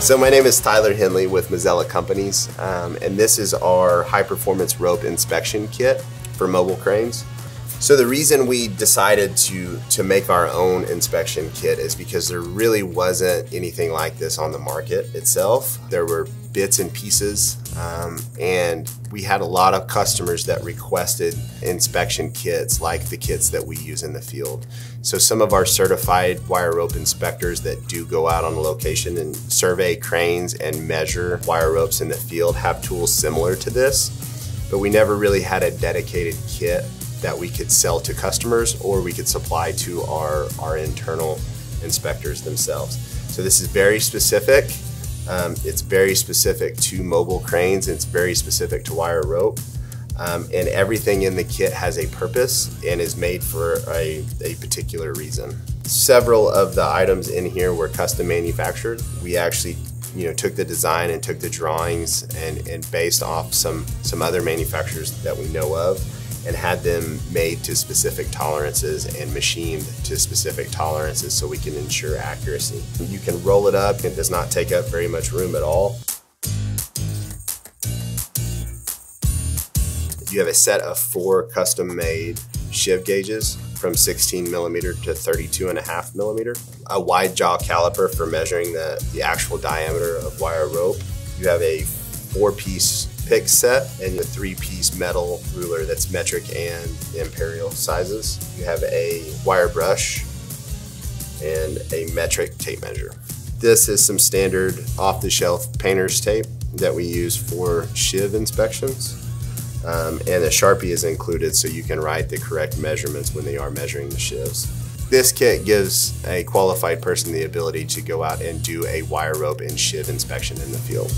So my name is Tyler Henley with Mazzella Companies, and this is our high-performance rope inspection kit for mobile cranes. So the reason we decided to make our own inspection kit is because there really wasn't anything like this on the market itself. There were bits and pieces, and we had a lot of customers that requested inspection kits like the kits that we use in the field. So some of our certified wire rope inspectors that do go out on location and survey cranes and measure wire ropes in the field have tools similar to this, but we never really had a dedicated kit that we could sell to customers or we could supply to our internal inspectors themselves. So this is very specific. It's very specific to mobile cranes. It's very specific to wire rope. And everything in the kit has a purpose and is made for a particular reason. Several of the items in here were custom manufactured. We actually took the design and took the drawings and based off some other manufacturers that we know of, and had them made to specific tolerances and machined to specific tolerances so we can ensure accuracy. You can roll it up, it does not take up very much room at all. You have a set of 4 custom-made shiv gauges from 16mm to 32.5mm, a wide jaw caliper for measuring the actual diameter of wire rope. You have a 4-piece pick set and a 3-piece metal ruler that's metric and imperial sizes. You have a wire brush and a metric tape measure. This is some standard off-the-shelf painter's tape that we use for shiv inspections. And a Sharpie is included so you can write the correct measurements when they are measuring the shivs. This kit gives a qualified person the ability to go out and do a wire rope and shiv inspection in the field.